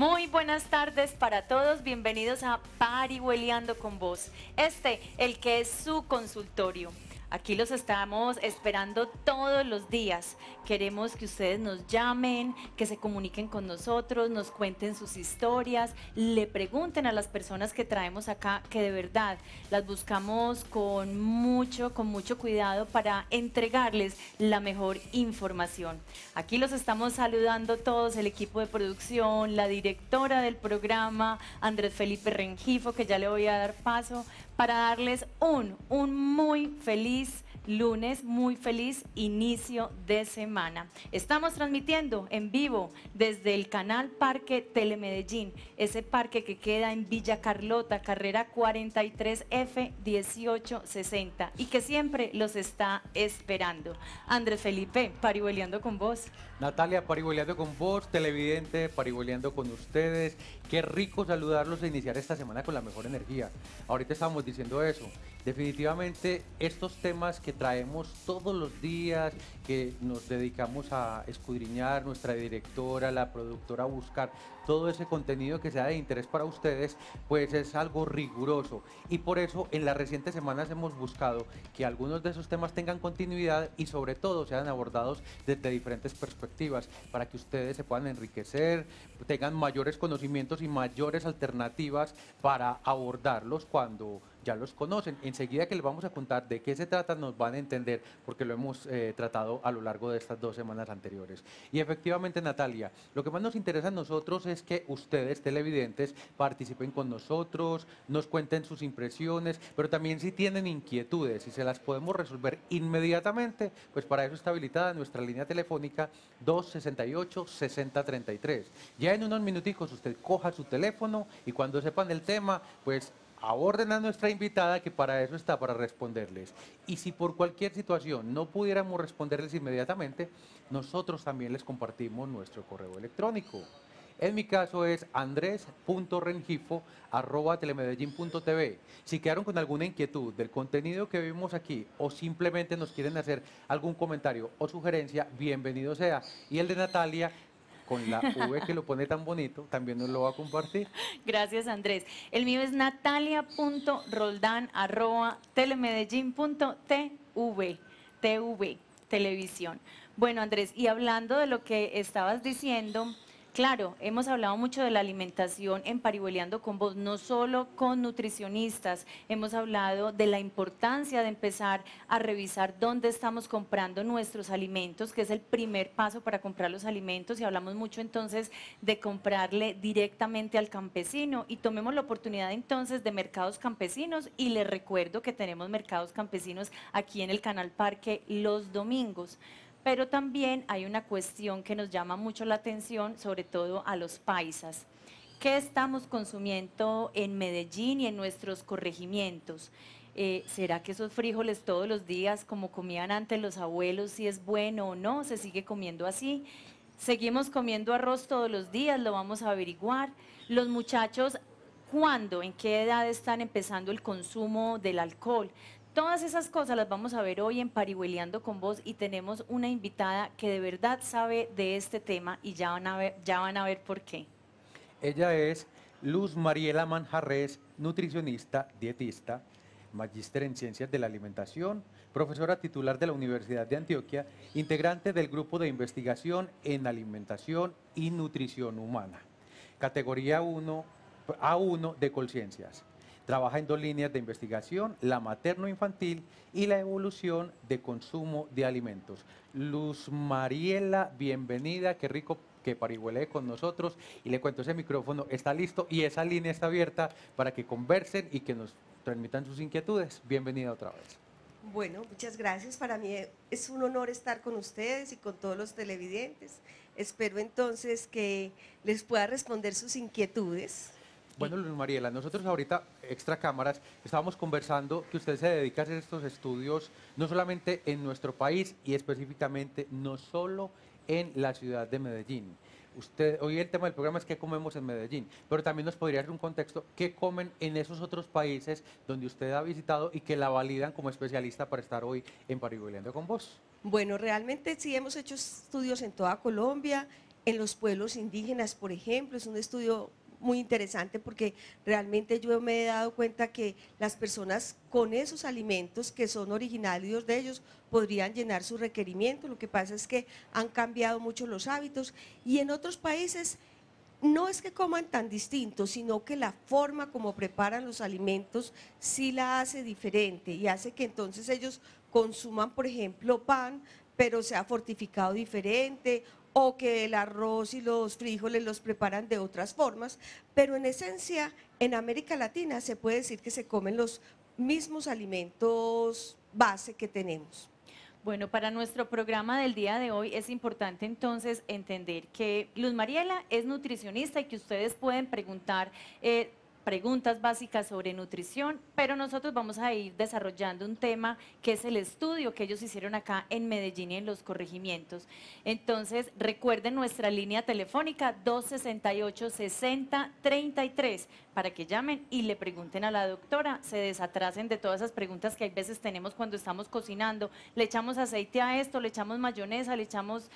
Muy buenas tardes para todos, bienvenidos a Parihueliando con Vos, el que es su consultorio. Aquí los estamos esperando todos los días. Queremos que ustedes nos llamen, que se comuniquen con nosotros, nos cuenten sus historias, le pregunten a las personas que traemos acá, que de verdad las buscamos con mucho cuidado para entregarles la mejor información. Aquí los estamos saludando todos, el equipo de producción, la directora del programa, Andrés Felipe Rengifo, que ya le voy a dar paso, para darles un muy feliz lunes, muy feliz inicio de semana. Estamos transmitiendo en vivo desde el canal Parque Telemedellín, ese parque que queda en Villa Carlota, carrera 43F 1860, y que siempre los está esperando. Andrés Felipe, Parihueliando con Vos. Natalia, Parihueliando con Vos, televidente, Parihueliando con ustedes. Qué rico saludarlos e iniciar esta semana con la mejor energía. Ahorita estamos diciendo eso. Definitivamente estos temas que traemos todos los días, que nos dedicamos a escudriñar, nuestra directora, la productora, a buscar todo ese contenido que sea de interés para ustedes, pues es algo riguroso. Y por eso en las recientes semanas hemos buscado que algunos de esos temas tengan continuidad y sobre todo sean abordados desde diferentes perspectivas para que ustedes se puedan enriquecer, tengan mayores conocimientos y mayores alternativas para abordarlos cuando ya los conocen. Enseguida que les vamos a contar de qué se trata, nos van a entender porque lo hemos tratado a lo largo de estas dos semanas anteriores. Y efectivamente, Natalia, lo que más nos interesa a nosotros es que ustedes, televidentes, participen con nosotros, nos cuenten sus impresiones, pero también si tienen inquietudes, si se las podemos resolver inmediatamente, pues para eso está habilitada nuestra línea telefónica 268-6033. Ya en unos minuticos usted coja su teléfono y cuando sepan el tema, pues aborden a nuestra invitada, que para eso está, para responderles. Y si por cualquier situación no pudiéramos responderles inmediatamente, nosotros también les compartimos nuestro correo electrónico. En mi caso es andres.rengifo@telemedellin.tv. Si quedaron con alguna inquietud del contenido que vimos aquí o simplemente nos quieren hacer algún comentario o sugerencia, bienvenido sea. Y el de Natalia, con la V que lo pone tan bonito, también nos lo va a compartir. Gracias, Andrés. El mío es natalia.roldan@telemedellin.tv, televisión. Bueno, Andrés, y hablando de lo que estabas diciendo, claro, hemos hablado mucho de la alimentación en Parihueliando con Vos, no solo con nutricionistas, hemos hablado de la importancia de empezar a revisar dónde estamos comprando nuestros alimentos, que es el primer paso para comprar los alimentos, y hablamos mucho entonces de comprarle directamente al campesino, y tomemos la oportunidad entonces de mercados campesinos, y les recuerdo que tenemos mercados campesinos aquí en el Canal Parque los domingos. Pero también hay una cuestión que nos llama mucho la atención, sobre todo a los paisas. ¿Qué estamos consumiendo en Medellín y en nuestros corregimientos? ¿Será que esos frijoles todos los días, como comían antes los abuelos, si es bueno o no? ¿Se sigue comiendo así? ¿Seguimos comiendo arroz todos los días? Lo vamos a averiguar. Los muchachos, ¿cuándo? ¿En qué edad están empezando el consumo del alcohol? Todas esas cosas las vamos a ver hoy en Parihueliando con Vos, y tenemos una invitada que de verdad sabe de este tema, y ya van a ver por qué. Ella es Luz Mariela Manjarrés, nutricionista, dietista, magíster en ciencias de la alimentación, profesora titular de la Universidad de Antioquia, integrante del grupo de investigación en alimentación y nutrición humana, categoría A1 de Colciencias. Trabaja en dos líneas de investigación, la materno-infantil y la evolución de consumo de alimentos. Luz Mariela, bienvenida, qué rico que parihuelee con nosotros. Y le cuento, ese micrófono está listo y esa línea está abierta para que conversen y que nos transmitan sus inquietudes. Bienvenida otra vez. Bueno, muchas gracias. Para mí es un honor estar con ustedes y con todos los televidentes. Espero entonces que les pueda responder sus inquietudes. Bueno, Luz Mariela, nosotros ahorita, extra cámaras, estábamos conversando que usted se dedica a hacer estos estudios no solamente en nuestro país y específicamente no solo en la ciudad de Medellín. Usted, hoy el tema del programa es qué comemos en Medellín, pero también nos podría dar un contexto qué comen en esos otros países donde usted ha visitado y que la validan como especialista para estar hoy en Parihueliando con Vos. Bueno, realmente sí hemos hecho estudios en toda Colombia, en los pueblos indígenas, por ejemplo. Es un estudio muy interesante porque realmente yo me he dado cuenta que las personas con esos alimentos que son originarios de ellos podrían llenar su requerimiento. Lo que pasa es que han cambiado mucho los hábitos, y en otros países no es que coman tan distinto, sino que la forma como preparan los alimentos sí la hace diferente y hace que entonces ellos consuman, por ejemplo, pan, pero sea fortificado diferente, o que el arroz y los frijoles los preparan de otras formas, pero en esencia en América Latina se puede decir que se comen los mismos alimentos base que tenemos. Bueno, para nuestro programa del día de hoy es importante entonces entender que Luz Mariela es nutricionista y que ustedes pueden preguntar preguntas básicas sobre nutrición, pero nosotros vamos a ir desarrollando un tema que es el estudio que ellos hicieron acá en Medellín y en los corregimientos. Entonces recuerden nuestra línea telefónica 268-6033 para que llamen y le pregunten a la doctora, se desatrasen de todas esas preguntas que a veces tenemos cuando estamos cocinando. Le echamos aceite a esto, le echamos mayonesa, le echamos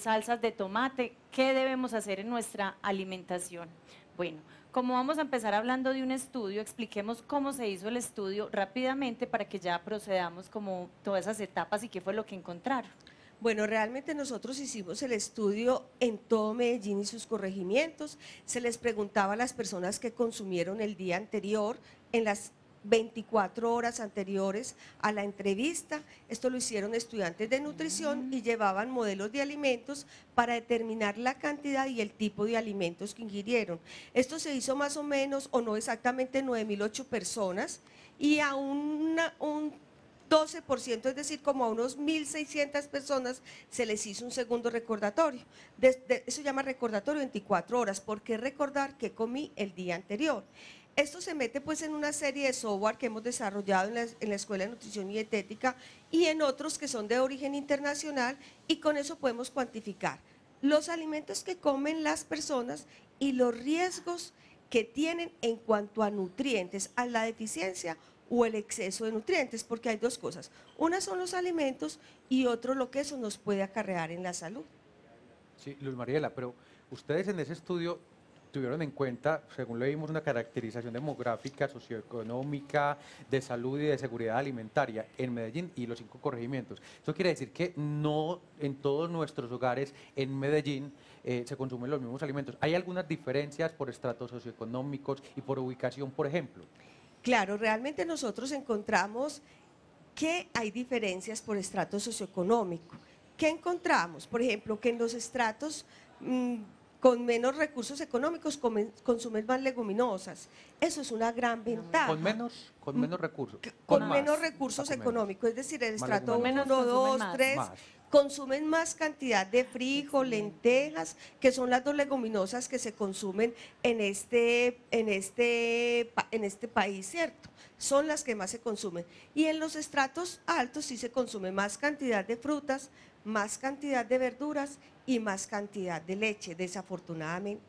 salsas de tomate. ¿Qué debemos hacer en nuestra alimentación? Bueno, como vamos a empezar hablando de un estudio, expliquemos cómo se hizo el estudio rápidamente para que ya procedamos como todas esas etapas y qué fue lo que encontraron. Bueno, realmente nosotros hicimos el estudio en todo Medellín y sus corregimientos. Se les preguntaba a las personas que consumieron el día anterior, en las 24 horas anteriores a la entrevista. Esto lo hicieron estudiantes de nutrición y llevaban modelos de alimentos para determinar la cantidad y el tipo de alimentos que ingirieron. Esto se hizo más o menos, o no exactamente, 9.008 personas, y a un 12%, es decir, como a unos 1.600 personas se les hizo un segundo recordatorio. Eso se llama recordatorio 24 horas, porque recordar qué comí el día anterior. Esto se mete pues en una serie de software que hemos desarrollado en la Escuela de Nutrición y Dietética, y en otros que son de origen internacional, y con eso podemos cuantificar los alimentos que comen las personas y los riesgos que tienen en cuanto a nutrientes, a la deficiencia o el exceso de nutrientes, porque hay dos cosas: una son los alimentos y otro lo que eso nos puede acarrear en la salud. Sí, Luz Mariela, pero ustedes en ese estudio tuvieron en cuenta, según lo vimos, una caracterización demográfica, socioeconómica, de salud y de seguridad alimentaria en Medellín y los 5 corregimientos. Eso quiere decir que no en todos nuestros hogares en Medellín se consumen los mismos alimentos. ¿Hay algunas diferencias por estratos socioeconómicos y por ubicación, por ejemplo? Claro, realmente nosotros encontramos que hay diferencias por estrato socioeconómico. ¿Qué encontramos? Por ejemplo, que en los estratos con menos recursos económicos consumen más leguminosas. Eso es una gran ventaja. Con menos recursos. Con menos recursos económicos, es decir, el estrato 1, 2, 3, consumen más cantidad de frijol, lentejas, que son las dos leguminosas que se consumen en este país, ¿cierto? Son las que más se consumen. Y en los estratos altos sí se consume más cantidad de frutas, más cantidad de verduras y más cantidad de leche, desafortunadamente.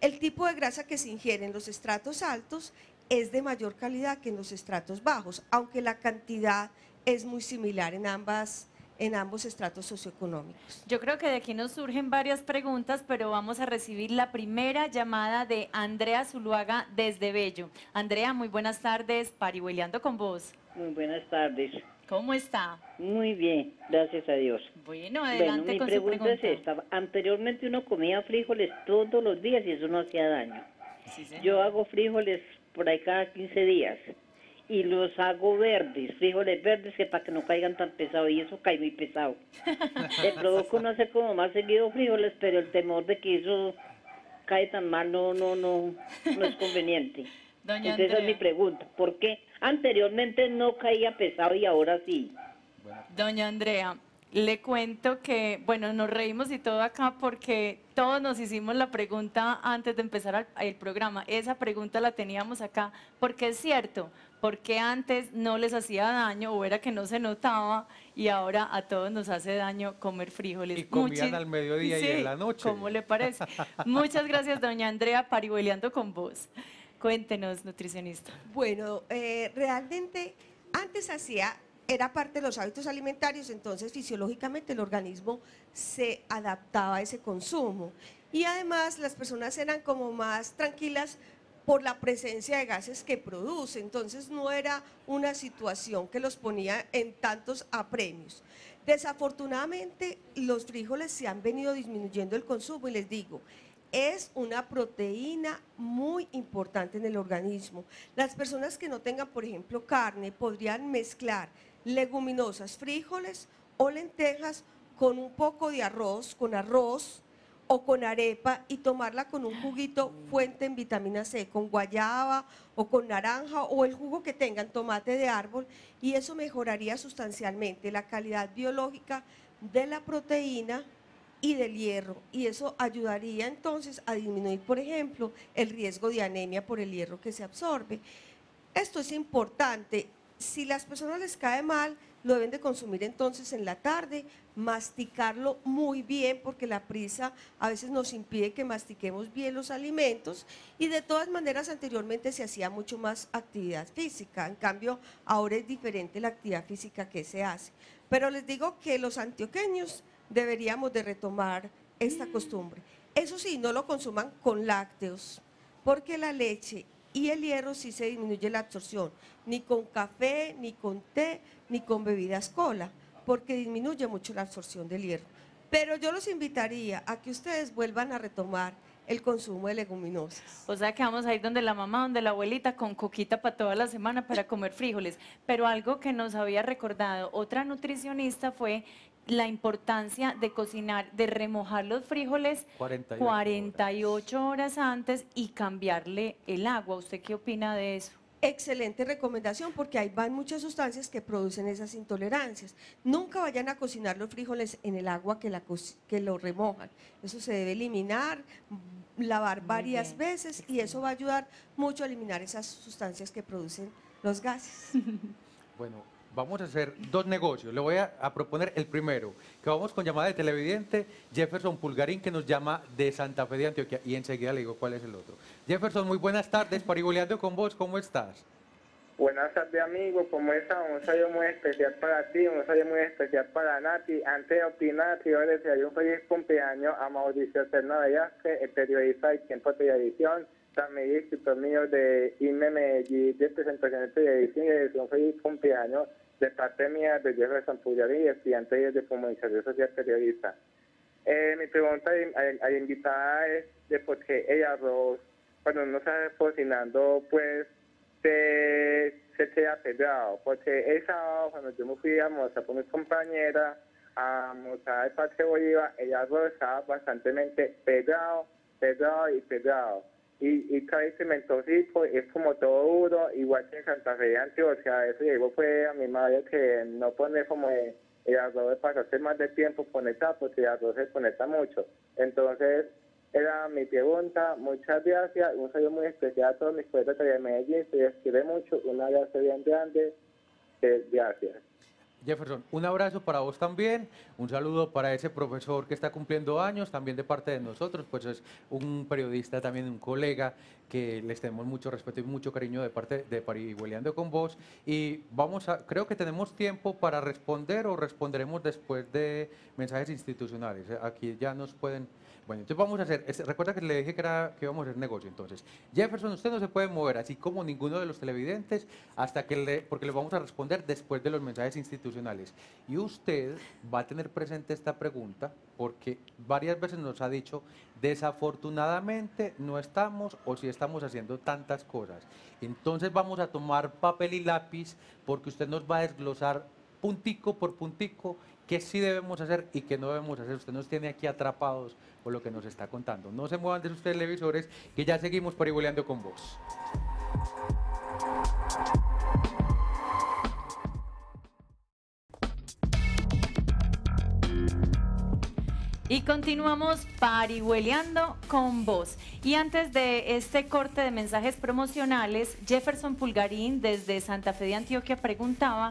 El tipo de grasa que se ingiere en los estratos altos es de mayor calidad que en los estratos bajos, aunque la cantidad es muy similar en ambos estratos socioeconómicos. Yo creo que de aquí nos surgen varias preguntas, pero vamos a recibir la primera llamada de Andrea Zuluaga desde Bello. Andrea, muy buenas tardes, Parihueliando con Vos. Muy buenas tardes. ¿Cómo está? Muy bien, gracias a Dios. Bueno, adelante con su pregunta. Mi pregunta es esta: anteriormente uno comía frijoles todos los días y eso no hacía daño. Sí, yo hago frijoles por ahí cada 15 días y los hago verdes, frijoles verdes, que para que no caigan tan pesados, y eso cae muy pesado. Le provoca uno hacer como más seguido frijoles, pero el temor de que eso cae tan mal no es conveniente. Doña Andrea, esa es mi pregunta: ¿por qué anteriormente no caía pesado y ahora sí? Doña Andrea, le cuento que, bueno, nos reímos y todo acá porque todos nos hicimos la pregunta antes de empezar el programa. Esa pregunta la teníamos acá, porque es cierto, porque antes no les hacía daño, o era que no se notaba, y ahora a todos nos hace daño comer frijoles. Y comían al mediodía, sí, y en la noche. ¿Cómo le parece? Muchas gracias, doña Andrea, Parihueliando con Vos. Cuéntenos, nutricionista. Bueno, realmente antes hacía era parte de los hábitos alimentarios, entonces fisiológicamente el organismo se adaptaba a ese consumo. Y además las personas eran como más tranquilas por la presencia de gases que produce, entonces no era una situación que los ponía en tantos apremios. Desafortunadamente los frijoles se han venido disminuyendo el consumo y les digo, es una proteína muy importante en el organismo. Las personas que no tengan, por ejemplo, carne, podrían mezclar leguminosas, frijoles o lentejas con un poco de arroz, con arroz o con arepa y tomarla con un juguito fuente en vitamina C, con guayaba o con naranja o el jugo que tengan, tomate de árbol, y eso mejoraría sustancialmente la calidad biológica de la proteína y del hierro, y eso ayudaría entonces a disminuir, por ejemplo, el riesgo de anemia por el hierro que se absorbe. Esto es importante. Si las personas les cae mal, lo deben de consumir entonces en la tarde, masticarlo muy bien porque la prisa a veces nos impide que mastiquemos bien los alimentos, y de todas maneras anteriormente se hacía mucho más actividad física, en cambio ahora es diferente la actividad física que se hace. Pero les digo que los antioqueños deberíamos de retomar esta costumbre. Eso sí, no lo consuman con lácteos porque la leche y el hierro sí se disminuye la absorción, ni con café, ni con té, ni con bebidas cola, porque disminuye mucho la absorción del hierro. Pero yo los invitaría a que ustedes vuelvan a retomar el consumo de leguminosas. O sea que vamos a ir donde la mamá, donde la abuelita, con coquita para toda la semana para comer frijoles. Pero algo que nos había recordado otra nutricionista fue la importancia de cocinar, de remojar los frijoles 48 horas antes y cambiarle el agua. ¿Usted qué opina de eso? Excelente recomendación, porque ahí van muchas sustancias que producen esas intolerancias. Nunca vayan a cocinar los frijoles en el agua que lo remojan. Eso se debe eliminar, lavar varias veces, y eso va a ayudar mucho a eliminar esas sustancias que producen los gases. Bueno, vamos a hacer dos negocios. Le voy a proponer el primero, que vamos con llamada de televidente Jefferson Pulgarín, que nos llama de Santa Fe de Antioquia, y enseguida le digo cuál es el otro. Jefferson, muy buenas tardes, Parihueliando con Vos, ¿cómo estás? Buenas tardes, amigo, ¿cómo estás? Un saludo muy especial para ti, un saludo muy especial para Nati. Antes de opinar, quiero desearle un feliz cumpleaños a Mauricio Fernández, el periodista de Tiempo Televisión, también escritor mío de Inme Medellín, de presentación de televisión, y le deseo un feliz cumpleaños de parte mía, de Jefferson Pulgarín, estudiante de Comunicación Social Periodista. Mi pregunta a la invitada es de por qué el arroz, cuando uno está cocinando, pues se queda pegado. Porque el sábado, cuando yo me fui a almorzar con mis compañeras, a almorzar al Parque Bolívar, el arroz estaba bastante pegado. Y cae cementosito, es como todo duro, igual que en Santa Fe de Antioquia. Eso llegó fue a mi madre, que no pone como el arroz de pasarse más de tiempo conectado, porque el arroz se conecta mucho. Entonces, era mi pregunta. Muchas gracias, un saludo muy especial a todos mis colegas de Medellín, se les quiere mucho, un abrazo bien grande, gracias. Jefferson, un abrazo para vos también, un saludo para ese profesor que está cumpliendo años, también de parte de nosotros, pues es un periodista, también un colega, que les tenemos mucho respeto y mucho cariño de parte de Parihueliando con Vos. Y vamos a, creo que tenemos tiempo para responder, o responderemos después de mensajes institucionales. Aquí ya nos pueden... Bueno, entonces vamos a hacer, recuerda que le dije que íbamos a hacer negocio, entonces. Jefferson, usted no se puede mover, así como ninguno de los televidentes, hasta que porque le vamos a responder después de los mensajes institucionales. Y usted va a tener presente esta pregunta, porque varias veces nos ha dicho, desafortunadamente no estamos, o si estamos haciendo tantas cosas. Entonces vamos a tomar papel y lápiz, porque usted nos va a desglosar puntico por puntico qué sí debemos hacer y qué no debemos hacer. Usted nos tiene aquí atrapados por lo que nos está contando. No se muevan de sus televisores, que ya seguimos Parihueliando con Vos. Y continuamos Parihueliando con Vos. Y antes de este corte de mensajes promocionales, Jefferson Pulgarín desde Santa Fe de Antioquia preguntaba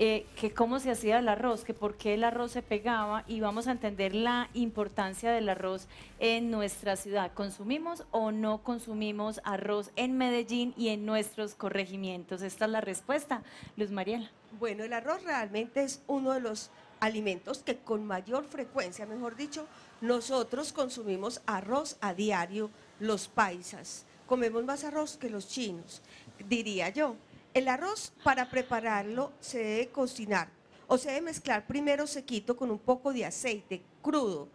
que cómo se hacía el arroz, que por qué el arroz se pegaba, y vamos a entender la importancia del arroz en nuestra ciudad. ¿Consumimos o no consumimos arroz en Medellín y en nuestros corregimientos? Esta es la respuesta, Luz Mariela. Bueno, el arroz realmente es uno de los alimentos que con mayor frecuencia, mejor dicho, nosotros consumimos arroz a diario, los paisas. Comemos más arroz que los chinos, diría yo. El arroz, para prepararlo, se debe cocinar o se debe mezclar primero sequito con un poco de aceite crudo.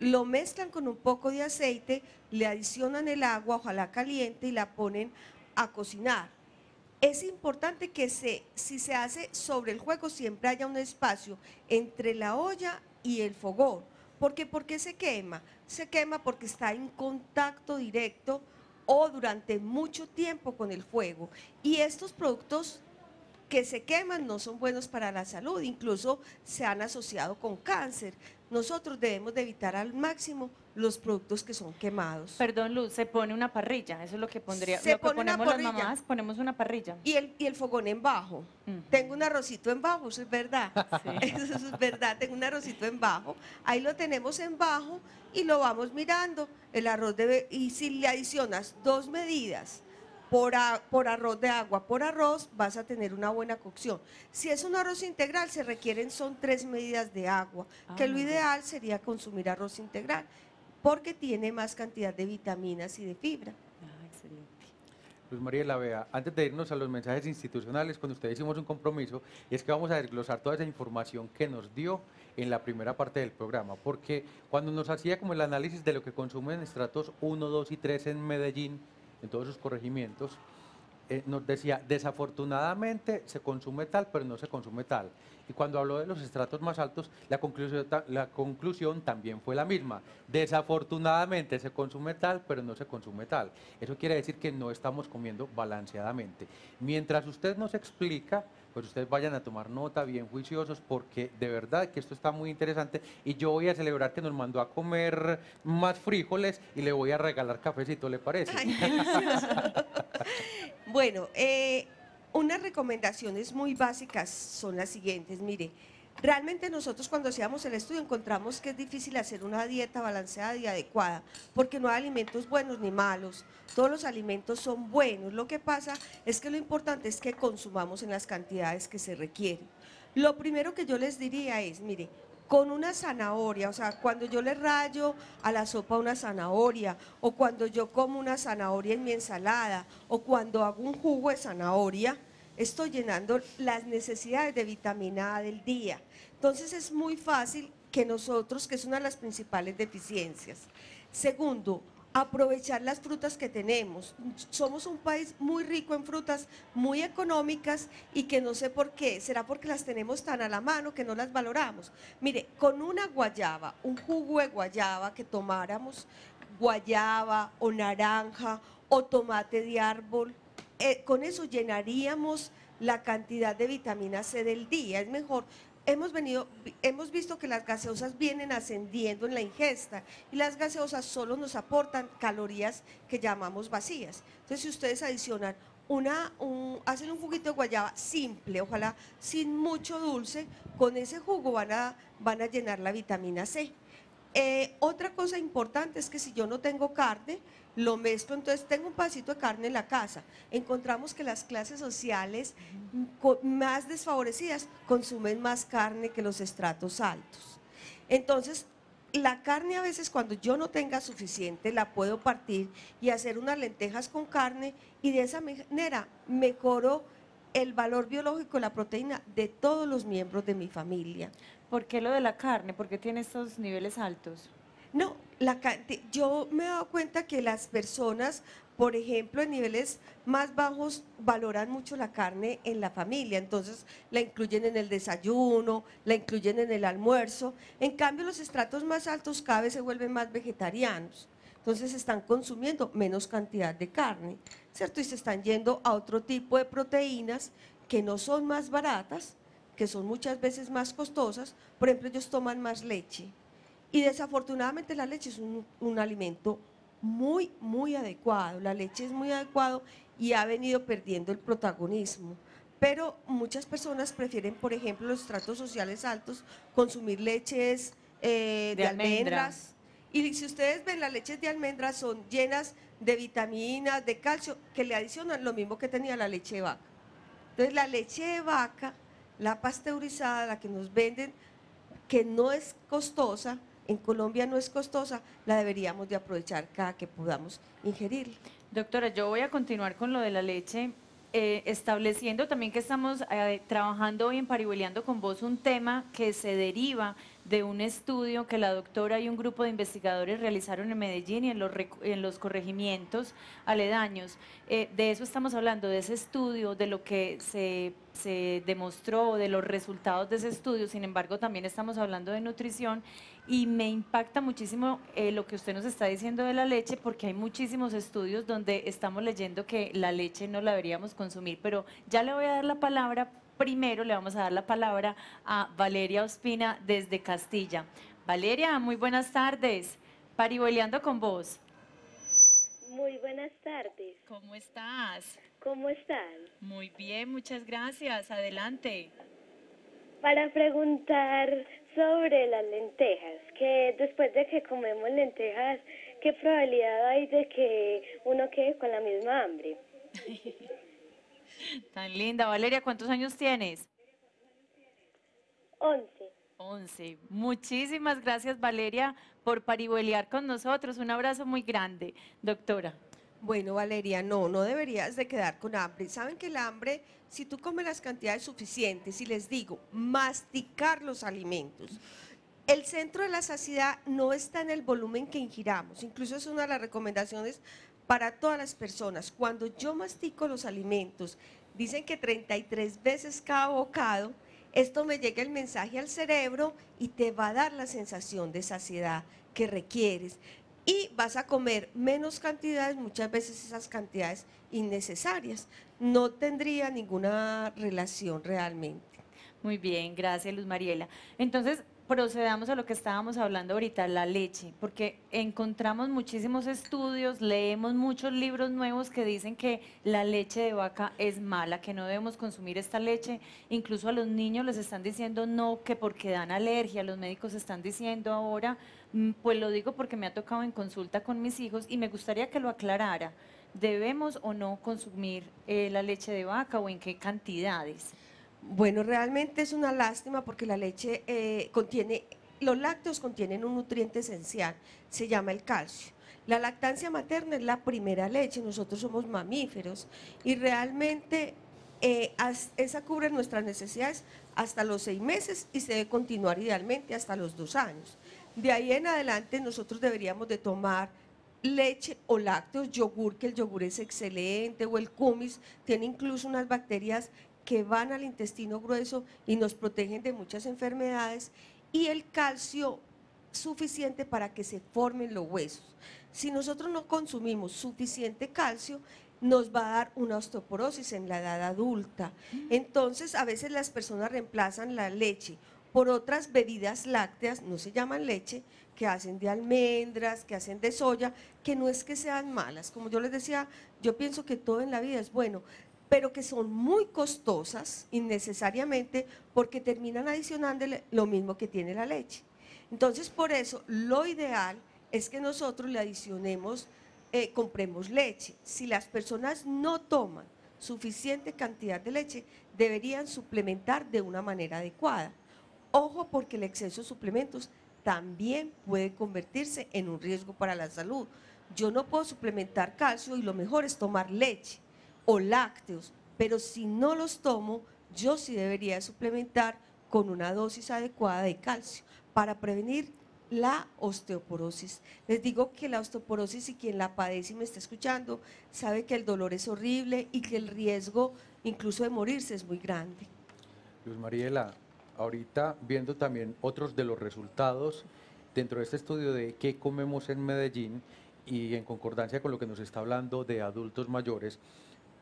Lo mezclan con un poco de aceite, le adicionan el agua, ojalá caliente, y la ponen a cocinar. Es importante que si se hace sobre el fuego, siempre haya un espacio entre la olla y el fogón. ¿Por qué se quema? Se quema porque está en contacto directo o durante mucho tiempo con el fuego, y estos productos que se queman no son buenos para la salud, incluso se han asociado con cáncer. Nosotros debemos de evitar al máximo los productos que son quemados. Perdón, Luz, se pone una parrilla, eso es lo que pondría, lo que ponemos las mamás, ponemos una parrilla. Y el fogón en bajo, tengo un arrocito en bajo, eso es verdad, sí. Eso es verdad, tengo un arrocito en bajo, ahí lo tenemos en bajo y lo vamos mirando, el arroz debe, y si le adicionas 2 medidas por arroz de agua, por arroz, vas a tener una buena cocción. Si es un arroz integral, se requieren, son 3 medidas de agua, que lo ideal sería consumir arroz integral, porque tiene más cantidad de vitaminas y de fibra. Ah, excelente. Pues Mariela, vea, antes de irnos a los mensajes institucionales, con ustedes hicimos un compromiso, y es que vamos a desglosar toda esa información que nos dio en la primera parte del programa, porque cuando nos hacía como el análisis de lo que consumen estratos 1, 2 y 3 en Medellín, en todos sus corregimientos, nos decía, desafortunadamente se consume tal, pero no se consume tal. Y cuando habló de los estratos más altos, la conclusión también fue la misma. Desafortunadamente se consume tal, pero no se consume tal. Eso quiere decir que no estamos comiendo balanceadamente. Mientras usted nos explica, pues ustedes vayan a tomar nota, bien juiciosos, porque de verdad que esto está muy interesante, y yo voy a celebrar que nos mandó a comer más frijoles y le voy a regalar cafecito, ¿le parece? Ay, bueno, unas recomendaciones muy básicas son las siguientes. Mire, realmente nosotros cuando hacíamos el estudio encontramos que es difícil hacer una dieta balanceada y adecuada, porque no hay alimentos buenos ni malos, todos los alimentos son buenos. Lo que pasa es que lo importante es que consumamos en las cantidades que se requieren. Lo primero que yo les diría es, mire, con una zanahoria, o sea, cuando yo le rayo a la sopa una zanahoria, o cuando yo como una zanahoria en mi ensalada, o cuando hago un jugo de zanahoria, estoy llenando las necesidades de vitamina A del día. Entonces es muy fácil que nosotros, que es una de las principales deficiencias. Segundo, aprovechar las frutas que tenemos. Somos un país muy rico en frutas, muy económicas, y que no sé por qué, será porque las tenemos tan a la mano que no las valoramos. Mire, con una guayaba, un jugo de guayaba que tomáramos, guayaba o naranja o tomate de árbol, con eso llenaríamos la cantidad de vitamina C del día. Es mejor. Hemos visto que las gaseosas vienen ascendiendo en la ingesta, y las gaseosas solo nos aportan calorías que llamamos vacías. Entonces, si ustedes adicionan hacen un juguito de guayaba simple, ojalá sin mucho dulce, con ese jugo van a llenar la vitamina C. Otra cosa importante es que si yo no tengo carne, lo mezclo, entonces tengo un pedacito de carne en la casa. Encontramos que las clases sociales más desfavorecidas consumen más carne que los estratos altos. Entonces, la carne a veces, cuando yo no tenga suficiente, la puedo partir y hacer unas lentejas con carne, y de esa manera mejoro el valor biológico de la proteína de todos los miembros de mi familia. ¿Por qué lo de la carne? ¿Por qué tiene estos niveles altos? No, yo me he dado cuenta que las personas, por ejemplo, en niveles más bajos, valoran mucho la carne en la familia, entonces la incluyen en el desayuno, la incluyen en el almuerzo. En cambio, los estratos más altos cada vez se vuelven más vegetarianos, entonces están consumiendo menos cantidad de carne, ¿cierto? Y se están yendo a otro tipo de proteínas que no son más baratas, que son muchas veces más costosas. Por ejemplo, ellos toman más leche, y desafortunadamente la leche es un alimento muy, muy adecuado. La leche es muy adecuado y ha venido perdiendo el protagonismo. pero muchas personas prefieren, por ejemplo, los estratos sociales altos, consumir leches de almendras. Y si ustedes ven, las leches de almendras son llenas de vitaminas, de calcio, que le adicionan lo mismo que tenía la leche de vaca. Entonces, la leche de vaca, la pasteurizada, la que nos venden, que no es costosa, en Colombia no es costosa, la deberíamos de aprovechar cada que podamos ingerir. Doctora, yo voy a continuar con lo de la leche, estableciendo también que estamos trabajando hoy en Parihueliando con Vos un tema que se deriva de un estudio que la doctora y un grupo de investigadores realizaron en Medellín y en los corregimientos aledaños. De eso estamos hablando, de ese estudio, de lo que se demostró, de los resultados de ese estudio. Sin embargo, también estamos hablando de nutrición y me impacta muchísimo lo que usted nos está diciendo de la leche, porque hay muchísimos estudios donde estamos leyendo que la leche no la deberíamos consumir, pero ya le voy a dar la palabra. Primero le vamos a dar la palabra a Valeria Ospina desde Castilla. Valeria, muy buenas tardes. Parihueliando con Vos. Muy buenas tardes. ¿Cómo estás? ¿Cómo están? Muy bien, muchas gracias. Adelante. Para preguntar sobre las lentejas, que después de que comemos lentejas, ¿qué probabilidad hay de que uno quede con la misma hambre? Tan linda. Valeria, ¿cuántos años tienes? 11. Muchísimas gracias, Valeria, por parihuelear con nosotros. Un abrazo muy grande, doctora. Bueno, Valeria, no deberías de quedar con hambre. Saben que el hambre, si tú comes las cantidades suficientes, y les digo, masticar los alimentos. El centro de la saciedad no está en el volumen que ingiramos. Incluso es una de las recomendaciones para todas las personas. Cuando yo mastico los alimentos, dicen que 33 veces cada bocado, esto me llega el mensaje al cerebro y te va a dar la sensación de saciedad que requieres. Y vas a comer menos cantidades, muchas veces esas cantidades innecesarias. No tendría ninguna relación realmente. Muy bien, gracias, Luz Mariela. Entonces, procedamos a lo que estábamos hablando ahorita, la leche, porque encontramos muchísimos estudios, leemos muchos libros nuevos que dicen que la leche de vaca es mala, que no debemos consumir esta leche, incluso a los niños les están diciendo no, que porque dan alergia, los médicos están diciendo ahora, pues lo digo porque me ha tocado en consulta con mis hijos y me gustaría que lo aclarara, ¿debemos o no consumir la leche de vaca o en qué cantidades? Bueno, realmente es una lástima porque la leche contiene, los lácteos contienen un nutriente esencial, se llama el calcio. La lactancia materna es la primera leche, nosotros somos mamíferos y realmente esa cubre nuestras necesidades hasta los 6 meses y se debe continuar idealmente hasta los 2 años. De ahí en adelante nosotros deberíamos de tomar leche o lácteos, yogur, que el yogur es excelente, o el kumis, tiene incluso unas bacterias que van al intestino grueso y nos protegen de muchas enfermedades, y el calcio suficiente para que se formen los huesos. Si nosotros no consumimos suficiente calcio, nos va a dar una osteoporosis en la edad adulta. Entonces, a veces las personas reemplazan la leche por otras bebidas lácteas, no se llaman leche, que hacen de almendras, que hacen de soya, que no es que sean malas. Como yo les decía, yo pienso que todo en la vida es bueno, pero que son muy costosas innecesariamente porque terminan adicionándole lo mismo que tiene la leche. Entonces, por eso, lo ideal es que nosotros le adicionemos, compremos leche. Si las personas no toman suficiente cantidad de leche, deberían suplementar de una manera adecuada. Ojo, porque el exceso de suplementos también puede convertirse en un riesgo para la salud. Yo no puedo suplementar calcio y lo mejor es tomar leche o lácteos, pero si no los tomo, yo sí debería suplementar con una dosis adecuada de calcio para prevenir la osteoporosis. Les digo que la osteoporosis, y quien la padece y me está escuchando, sabe que el dolor es horrible y que el riesgo incluso de morirse es muy grande. Luz Mariela, ahorita viendo también otros de los resultados dentro de este estudio de qué comemos en Medellín y en concordancia con lo que nos está hablando de adultos mayores,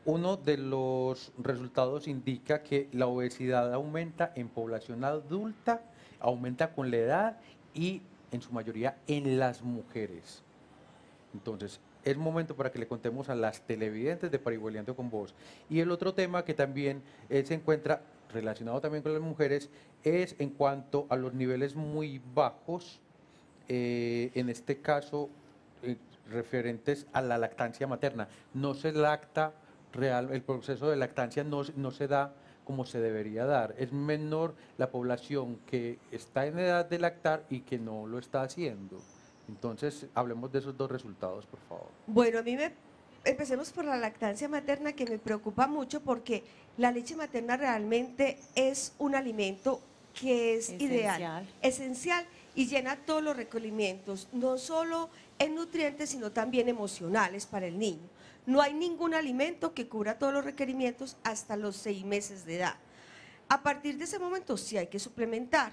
uno de los resultados indica que la obesidad aumenta en población adulta, aumenta con la edad y en su mayoría en las mujeres. Entonces, es momento para que le contemos a las televidentes de Parihueliando con Vos. Y el otro tema que también se encuentra relacionado también con las mujeres es en cuanto a los niveles muy bajos, en este caso referentes a la lactancia materna. No se lacta real, el proceso de lactancia no se da como se debería dar. Es menor la población que está en edad de lactar y que no lo está haciendo. Entonces, hablemos de esos dos resultados, por favor. Bueno, empecemos por la lactancia materna, que me preocupa mucho porque la leche materna realmente es un alimento que es ideal, esencial y llena todos los requerimientos, no solo en nutrientes, sino también emocionales para el niño. No hay ningún alimento que cubra todos los requerimientos hasta los 6 meses de edad. A partir de ese momento sí hay que suplementar.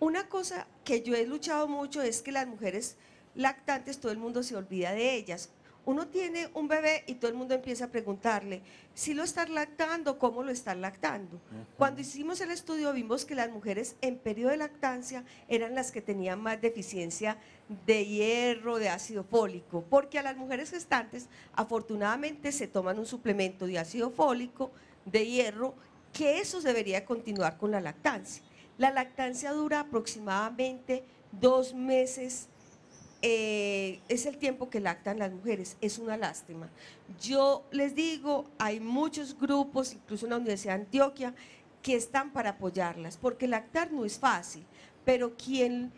Una cosa que yo he luchado mucho es que las mujeres lactantes, todo el mundo se olvida de ellas. Uno tiene un bebé y todo el mundo empieza a preguntarle si lo están lactando, cómo lo están lactando. Cuando hicimos el estudio vimos que las mujeres en periodo de lactancia eran las que tenían más deficiencia de hierro, de ácido fólico, porque a las mujeres gestantes afortunadamente se toman un suplemento de ácido fólico, de hierro, que eso debería continuar con la lactancia. La lactancia dura aproximadamente 2 meses. Es el tiempo que lactan las mujeres, es una lástima. Yo les digo, hay muchos grupos, incluso en la Universidad de Antioquia, que están para apoyarlas, porque lactar no es fácil, pero quien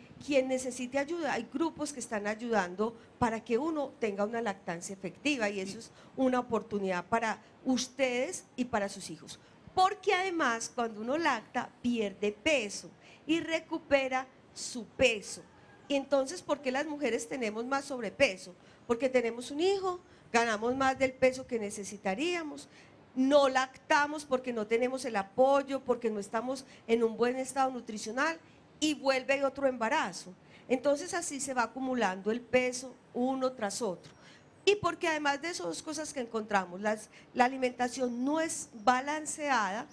necesite ayuda, hay grupos que están ayudando para que uno tenga una lactancia efectiva, y eso es una oportunidad para ustedes y para sus hijos, porque además cuando uno lacta pierde peso y recupera su peso. Entonces, ¿por qué las mujeres tenemos más sobrepeso? Porque tenemos un hijo, ganamos más del peso que necesitaríamos, no lactamos porque no tenemos el apoyo, porque no estamos en un buen estado nutricional y vuelve otro embarazo. Entonces, así se va acumulando el peso uno tras otro. Y porque además de esas dos cosas que encontramos, la alimentación no es balanceada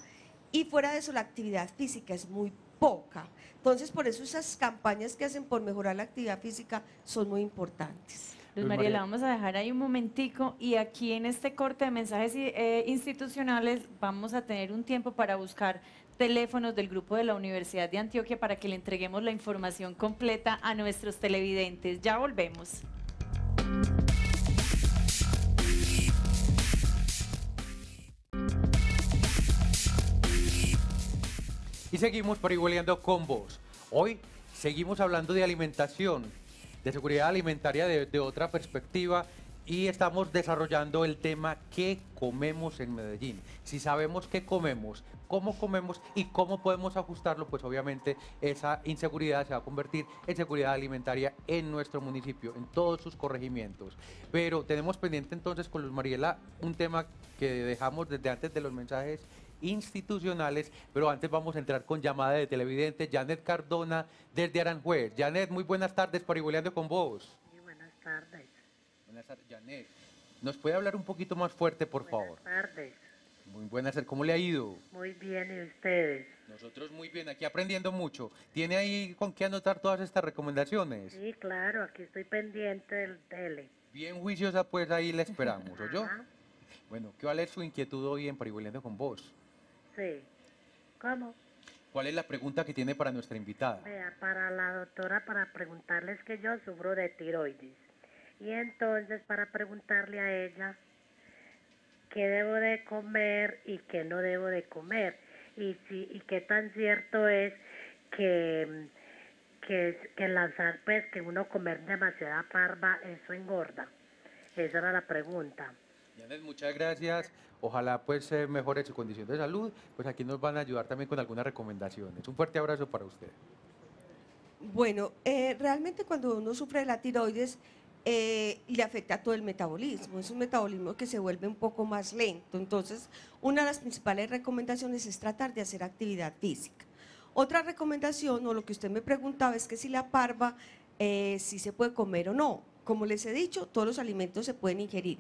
y fuera de eso la actividad física es muy poca. Entonces, por eso esas campañas que hacen por mejorar la actividad física son muy importantes. Luz Mariela, vamos a dejar ahí un momentico, y aquí en este corte de mensajes institucionales vamos a tener un tiempo para buscar teléfonos del grupo de la Universidad de Antioquia para que le entreguemos la información completa a nuestros televidentes. Ya volvemos. Y seguimos Parihueliando con Vos. Hoy seguimos hablando de alimentación, de seguridad alimentaria de otra perspectiva, y estamos desarrollando el tema ¿qué comemos en Medellín? Si sabemos qué comemos, cómo comemos y cómo podemos ajustarlo, pues obviamente esa inseguridad se va a convertir en seguridad alimentaria en nuestro municipio, en todos sus corregimientos. Pero tenemos pendiente entonces con Luz Mariela un tema que dejamos desde antes de los mensajes institucionales, pero antes vamos a entrar con llamada de televidente. Janet Cardona desde Aranjuez. Janet, muy buenas tardes, Parihueliando con Vos. Sí, buenas tardes. Buenas tardes, Janet. ¿Nos puede hablar un poquito más fuerte, por favor? Buenas tardes. Muy buenas tardes, ¿cómo le ha ido? Muy bien, ¿y ustedes? Nosotros muy bien, aquí aprendiendo mucho. ¿Tiene ahí con qué anotar todas estas recomendaciones? Sí, claro, aquí estoy pendiente del tele. Bien juiciosa, pues ahí la esperamos, ¿oyó? Bueno, ¿cuál es su inquietud hoy en Parihueliando con Vos? Sí. ¿Cómo? ¿Cuál es la pregunta que tiene para nuestra invitada? Vea, para la doctora, para preguntarles que yo sufro de tiroides. Y entonces para preguntarle a ella qué debo de comer y qué no debo de comer. Y si, y qué tan cierto es que lanzar, pues, que uno comer demasiada parva, eso engorda. Esa era la pregunta. Janet, muchas gracias. Ojalá pues mejore su condición de salud, pues aquí nos van a ayudar también con algunas recomendaciones. Un fuerte abrazo para usted. Bueno, realmente cuando uno sufre de la tiroides le afecta todo el metabolismo, es un metabolismo que se vuelve un poco más lento, entonces una de las principales recomendaciones es tratar de hacer actividad física. Otra recomendación, o lo que usted me preguntaba, es que si la parva, si se puede comer o no. Como les he dicho, todos los alimentos se pueden ingerir.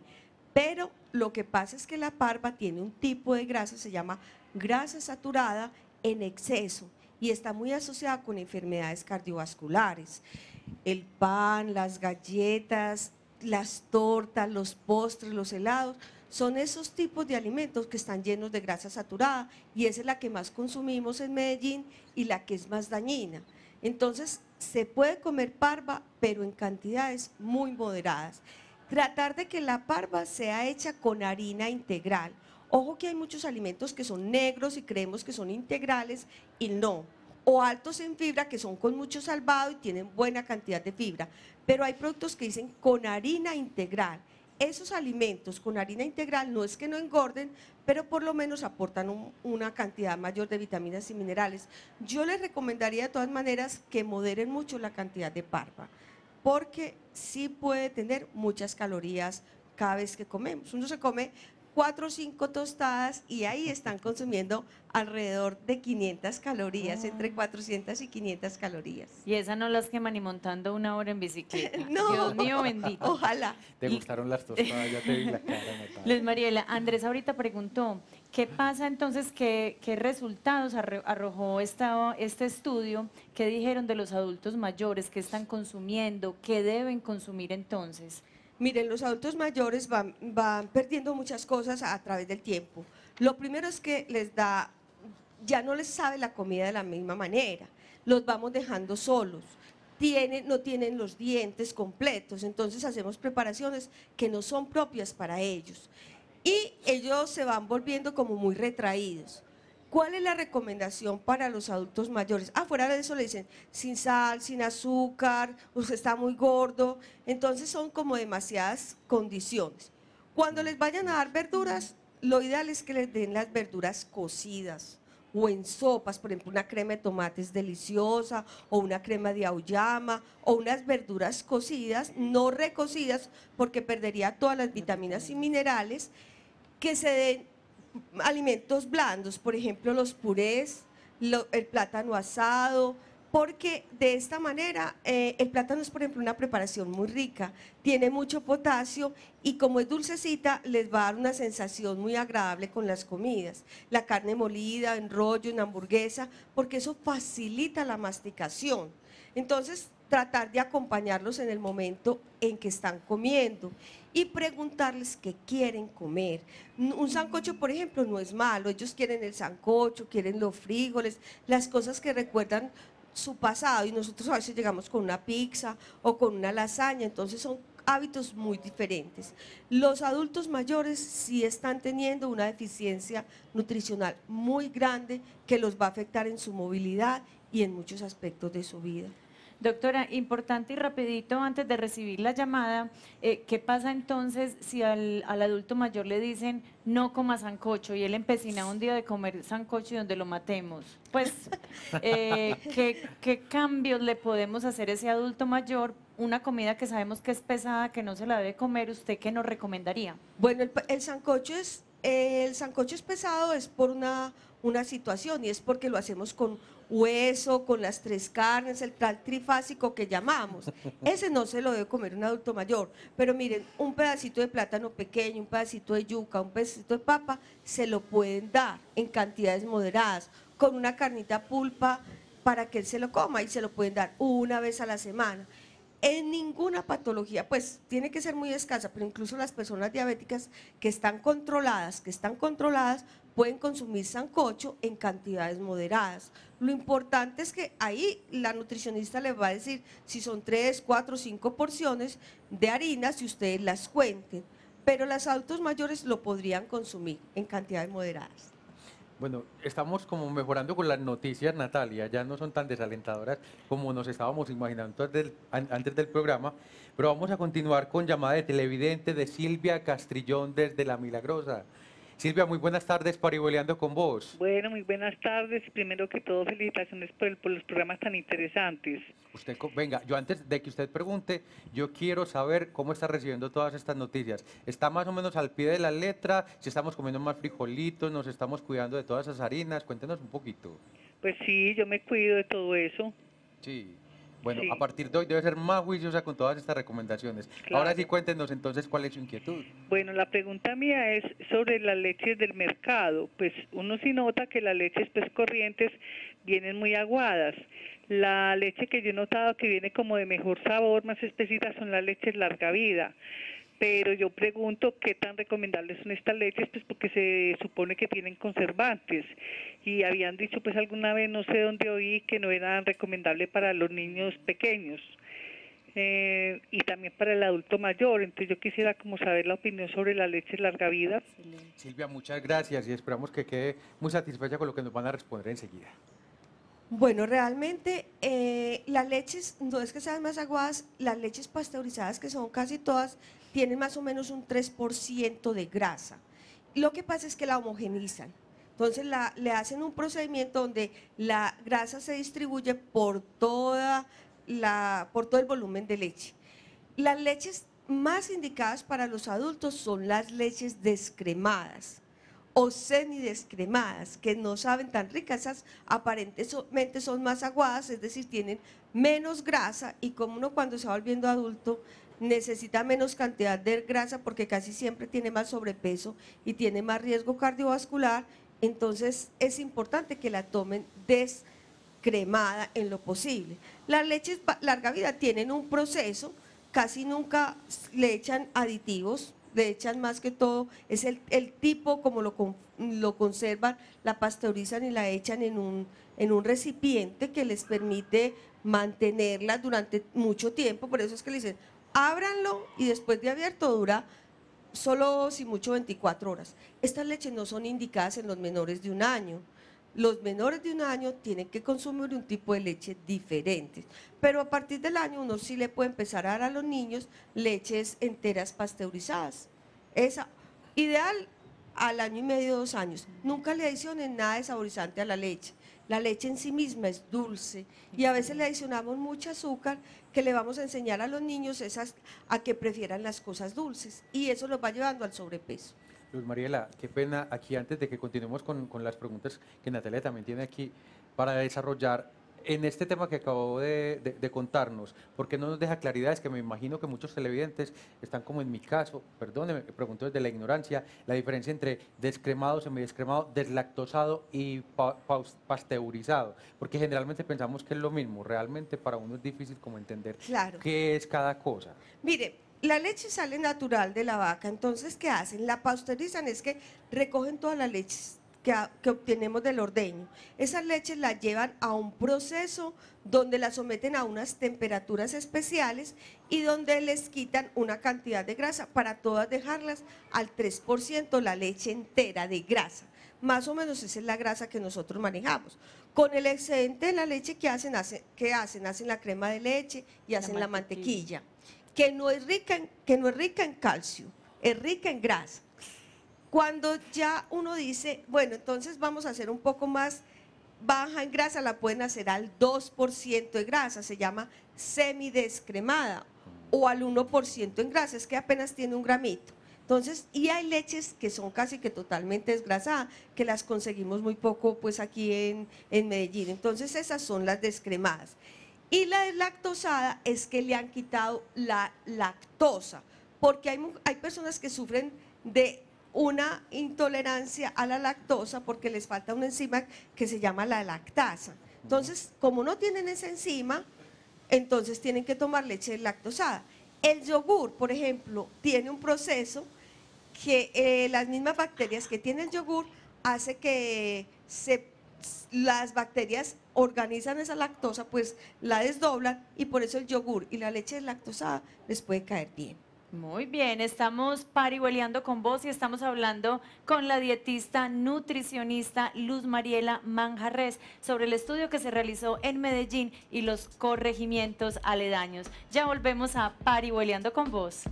Pero lo que pasa es que la parva tiene un tipo de grasa, se llama grasa saturada en exceso, y está muy asociada con enfermedades cardiovasculares. El pan, las galletas, las tortas, los postres, los helados, son esos tipos de alimentos que están llenos de grasa saturada y esa es la que más consumimos en Medellín y la que es más dañina. Entonces, se puede comer parva, pero en cantidades muy moderadas. Tratar de que la parva sea hecha con harina integral. Ojo que hay muchos alimentos que son negros y creemos que son integrales y no. O altos en fibra que son con mucho salvado y tienen buena cantidad de fibra. Pero hay productos que dicen con harina integral. Esos alimentos con harina integral no es que no engorden, pero por lo menos aportan una cantidad mayor de vitaminas y minerales. Yo les recomendaría de todas maneras que moderen mucho la cantidad de parva, porque sí puede tener muchas calorías cada vez que comemos. Uno se come 4 o 5 tostadas y ahí están consumiendo alrededor de 500 calorías, entre 400 y 500 calorías. Y esa no las quema ni montando una hora en bicicleta. No. Dios mío bendito. Ojalá. Te gustaron las tostadas, ya te vi la cara. Luz Mariela, Andrés ahorita preguntó, ¿qué pasa entonces, qué resultados arrojó este estudio? ¿Qué dijeron de los adultos mayores? ¿Qué están consumiendo? ¿Qué deben consumir entonces? Miren, los adultos mayores van perdiendo muchas cosas a través del tiempo. Lo primero es que ya no les sabe la comida de la misma manera, los vamos dejando solos, no tienen los dientes completos, entonces hacemos preparaciones que no son propias para ellos y ellos se van volviendo como muy retraídos. ¿Cuál es la recomendación para los adultos mayores? Ah, fuera de eso le dicen, sin sal, sin azúcar, usted está muy gordo, entonces son como demasiadas condiciones. Cuando les vayan a dar verduras, lo ideal es que les den las verduras cocidas o en sopas, por ejemplo, una crema de tomates deliciosa o una crema de auyama o unas verduras cocidas, no recocidas, porque perdería todas las vitaminas y minerales, que se den alimentos blandos, por ejemplo los purés, el plátano asado, porque de esta manera el plátano es por ejemplo una preparación muy rica, tiene mucho potasio y como es dulcecita les va a dar una sensación muy agradable con las comidas, la carne molida, en rollo, en hamburguesa, porque eso facilita la masticación. Entonces, tratar de acompañarlos en el momento en que están comiendo y preguntarles qué quieren comer. Un sancocho, por ejemplo, no es malo, ellos quieren el sancocho, quieren los frijoles, las cosas que recuerdan su pasado y nosotros a veces llegamos con una pizza o con una lasaña, entonces son hábitos muy diferentes. Los adultos mayores sí están teniendo una deficiencia nutricional muy grande que los va a afectar en su movilidad y en muchos aspectos de su vida. Doctora, importante y rapidito antes de recibir la llamada, ¿qué pasa entonces si al adulto mayor le dicen no coma sancocho y él empecina un día de comer sancocho y donde lo matemos? Pues, ¿qué cambios le podemos hacer a ese adulto mayor? Una comida que sabemos que es pesada, que no se la debe comer, ¿usted qué nos recomendaría? Bueno, el sancocho es pesado, es por una situación y es porque lo hacemos con hueso, con las 3 carnes, el tal trifásico que llamamos. Ese no se lo debe comer un adulto mayor, pero miren, un pedacito de plátano pequeño, un pedacito de yuca, un pedacito de papa, se lo pueden dar en cantidades moderadas, con una carnita pulpa para que él se lo coma y se lo pueden dar una vez a la semana. En ninguna patología, pues tiene que ser muy escasa, pero incluso las personas diabéticas que están controladas, pueden consumir sancocho en cantidades moderadas. Lo importante es que ahí la nutricionista les va a decir si son 3, 4, 5 porciones de harina, si ustedes las cuenten, pero los adultos mayores lo podrían consumir en cantidades moderadas. Bueno, estamos como mejorando con las noticias, Natalia, ya no son tan desalentadoras como nos estábamos imaginando antes del programa, pero vamos a continuar con llamada de televidente de Silvia Castrillón desde La Milagrosa. Silvia, muy buenas tardes, Parihueliando con Vos. Bueno, muy buenas tardes. Primero que todo, felicitaciones por los programas tan interesantes. Usted, venga, yo antes de que usted pregunte, yo quiero saber cómo está recibiendo todas estas noticias. ¿Está más o menos al pie de la letra? ¿Si estamos comiendo más frijolitos? ¿Nos estamos cuidando de todas esas harinas? Cuéntenos un poquito. Pues sí, yo me cuido de todo eso. Sí. Bueno, sí. A partir de hoy debe ser más juiciosa con todas estas recomendaciones. Claro. Ahora sí, cuéntenos entonces cuál es su inquietud. Bueno, la pregunta mía es sobre las leches del mercado. Pues uno sí nota que las leches pues corrientes vienen muy aguadas. La leche que yo he notado que viene como de mejor sabor, más espesita, son las leches larga vida. Pero yo pregunto qué tan recomendables son estas leches, pues porque se supone que tienen conservantes y habían dicho pues alguna vez, no sé dónde oí, que no eran recomendables para los niños pequeños y también para el adulto mayor. Entonces yo quisiera como saber la opinión sobre la leche larga vida. Silvia, muchas gracias y esperamos que quede muy satisfecha con lo que nos van a responder enseguida. Bueno, realmente las leches no es que sean más aguadas, las leches pasteurizadas, que son casi todas, tienen más o menos un 3% de grasa. Lo que pasa es que la homogenizan. Entonces le hacen un procedimiento donde la grasa se distribuye por todo el volumen de leche. Las leches más indicadas para los adultos son las leches descremadas o semidescremadas, que no saben tan ricas, esas aparentemente son más aguadas, es decir, tienen menos grasa, y como uno cuando se va volviendo adulto necesita menos cantidad de grasa porque casi siempre tiene más sobrepeso y tiene más riesgo cardiovascular, entonces es importante que la tomen descremada en lo posible. Las leches larga vida tienen un proceso, casi nunca le echan aditivos, le echan más que todo, es el tipo como lo conservan, la pasteurizan y la echan en un recipiente que les permite mantenerla durante mucho tiempo. Por eso es que le dicen, ábranlo, y después de abierto dura solo, si mucho, 24 horas. Estas leches no son indicadas en los menores de un año. Los menores de un año tienen que consumir un tipo de leche diferente, pero a partir del año uno sí le puede empezar a dar a los niños leches enteras pasteurizadas. Esa ideal al año y medio, 2 años. Nunca le adicionen nada de saborizante a la leche. La leche en sí misma es dulce y a veces le adicionamos mucho azúcar, que le vamos a enseñar a los niños a que prefieran las cosas dulces, y eso los va llevando al sobrepeso. Luz Mariela, qué pena, aquí antes de que continuemos con las preguntas que Natalia también tiene aquí para desarrollar, en este tema que acabó de contarnos, porque no nos deja claridad, es que me imagino que muchos televidentes están como en mi caso, perdónenme, pregunto desde la ignorancia, la diferencia entre descremado, semidescremado, deslactosado y pasteurizado, porque generalmente pensamos que es lo mismo, realmente para uno es difícil como entender claro qué es cada cosa. Mire, la leche sale natural de la vaca, entonces ¿qué hacen? La pasteurizan, es que recogen todas las leches que obtenemos del ordeño. Esas leches las llevan a un proceso donde las someten a unas temperaturas especiales y donde les quitan una cantidad de grasa para todas dejarlas al 3% la leche entera de grasa. Más o menos esa es la grasa que nosotros manejamos. Con el excedente de la leche, ¿qué hacen? La crema de leche y hacen la mantequilla. Que no es rica en calcio, es rica en grasa. Cuando ya uno dice, bueno, entonces vamos a hacer un poco más baja en grasa, la pueden hacer al 2% de grasa, se llama semidescremada, o al 1% en grasa, es que apenas tiene un gramito. Entonces, y hay leches que son casi que totalmente desgrasadas, que las conseguimos muy poco pues aquí en Medellín, entonces esas son las descremadas. Y la deslactosada es que le han quitado la lactosa, porque hay personas que sufren de una intolerancia a la lactosa porque les falta una enzima que se llama la lactasa. Entonces, como no tienen esa enzima, entonces tienen que tomar leche deslactosada. El yogur, por ejemplo, tiene un proceso que las mismas bacterias que tiene el yogur hace que las bacterias organizan esa lactosa, pues la desdoblan, y por eso el yogur y la leche deslactosada les puede caer bien. Muy bien, estamos parihueleando con vos y estamos hablando con la dietista nutricionista Luz Mariela Manjarrés sobre el estudio que se realizó en Medellín y los corregimientos aledaños. Ya volvemos a Parihueleando con vos.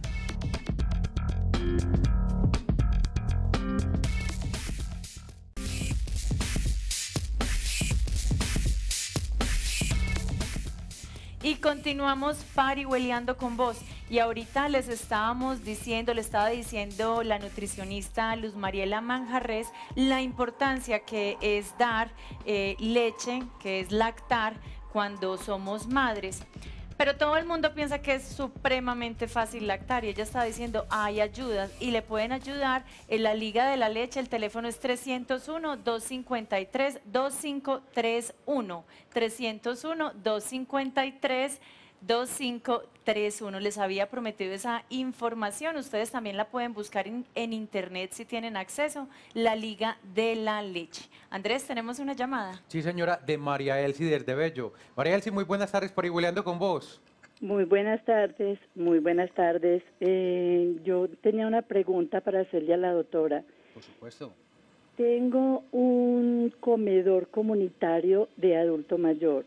Y continuamos parihueleando con vos, y ahorita le estaba diciendo la nutricionista Luz Mariela Manjarrés la importancia que es dar leche, que es lactar, cuando somos madres. Pero todo el mundo piensa que es supremamente fácil lactar y ella está diciendo, hay ayudas y le pueden ayudar en la Liga de la Leche. El teléfono es 301-253-2531, 301-253-2531. Les había prometido esa información, ustedes también la pueden buscar en internet si tienen acceso, la Liga de la Leche. Andrés, tenemos una llamada. Sí, señora, de María Elsy desde Bello. María Elsy, muy buenas tardes, Parihueliando con Vos. Muy buenas tardes, muy buenas tardes. Yo tenía una pregunta para hacerle a la doctora. Por supuesto. Tengo un comedor comunitario de adulto mayor.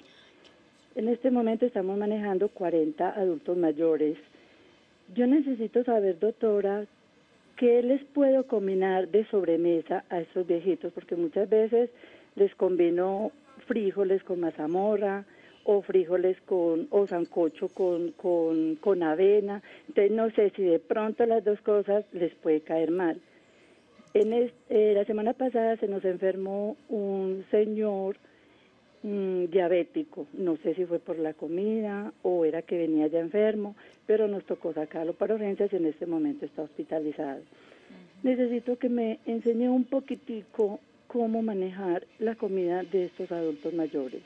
En este momento estamos manejando 40 adultos mayores. Yo necesito saber, doctora, ¿qué les puedo combinar de sobremesa a esos viejitos? Porque muchas veces les combino frijoles con mazamorra o frijoles o sancocho con avena. Entonces no sé si de pronto las dos cosas les puede caer mal. La semana pasada se nos enfermó un señor diabético, no sé si fue por la comida o era que venía ya enfermo, pero nos tocó sacarlo para urgencias y en este momento está hospitalizado. Necesito que me enseñe un poquitico cómo manejar la comida de estos adultos mayores.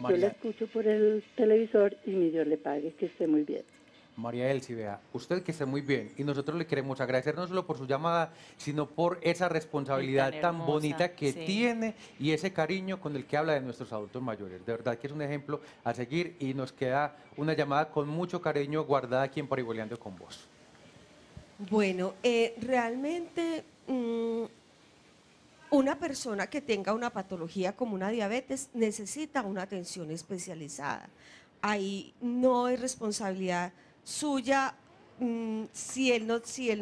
María, yo la escucho por el televisor y mi Dios le pague, que esté muy bien. María Elsy, vea, usted que esté muy bien y nosotros le queremos agradecer no solo por su llamada, sino por esa responsabilidad tan bonita que tiene y ese cariño con el que habla de nuestros adultos mayores. De verdad que es un ejemplo a seguir y nos queda una llamada con mucho cariño guardada aquí en Parihueliando con Vos. Bueno, realmente una persona que tenga una patología como una diabetes necesita una atención especializada. Ahí no hay responsabilidad suya, si él no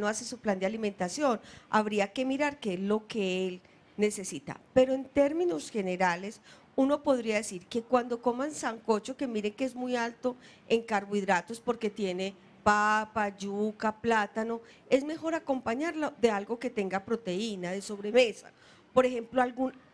hace su plan de alimentación, habría que mirar qué es lo que él necesita. Pero en términos generales, uno podría decir que cuando coman sancocho, que miren que es muy alto en carbohidratos porque tiene papa, yuca, plátano, es mejor acompañarlo de algo que tenga proteína de sobremesa. Por ejemplo,